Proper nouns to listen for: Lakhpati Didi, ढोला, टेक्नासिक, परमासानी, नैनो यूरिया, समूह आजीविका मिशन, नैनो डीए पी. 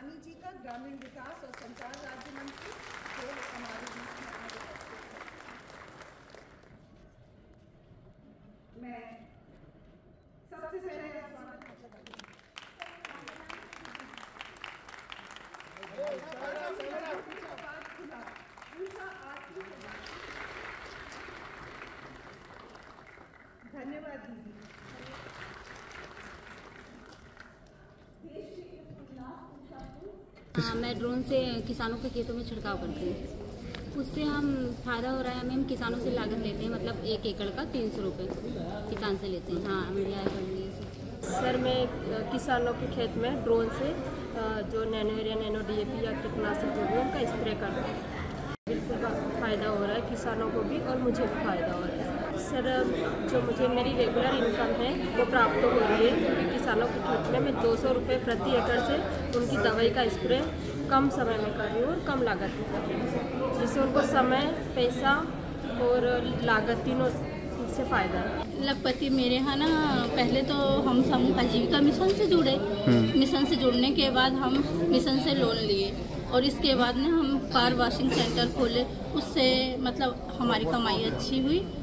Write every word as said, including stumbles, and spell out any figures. परमासानी जी का ग्रामीण विकास और संचार राज्य मंत्री जो हमारे बीच में आए हैं। मैं सबसे पहले स्वागत धन्यवाद दीदी। हाँ, मैं ड्रोन से किसानों के खेतों में छिड़काव करती हूँ, उससे हम फायदा हो रहा है हमें। हम किसानों से लागत लेते हैं, मतलब एक एकड़ का तीन सौ रुपये किसान से लेते हैं। हाँ, हमारी आय बढ़ रही है सर। मैं किसानों के खेत में ड्रोन से जो नैनो यूरिया, नैनो डीए पी या टेक्नासिक जो भी उनका स्प्रे करता है, बिल्कुल फ़ायदा हो रहा है किसानों को भी और मुझे भी फ़ायदा हो रहा है सर। जो मुझे मेरी रेगुलर इनकम है वो प्राप्त हो रही है, क्योंकि किसानों के खेत में मैं दो सौ रुपये प्रति एकड़ से उनकी दवाई का स्प्रे कम समय में कर रही हूँ और कम लागत में कर रही हूँ, जिससे उनको समय, पैसा और लागत तीनों से फ़ायदा है। लखपति मेरे यहाँ ना, पहले तो हम समूह आजीविका मिशन से जुड़े, मिशन से जुड़ने के बाद हम मिशन से लोन लिए और इसके बाद ना हम कार वॉशिंग सेंटर खोले, उससे मतलब हमारी कमाई अच्छी हुई।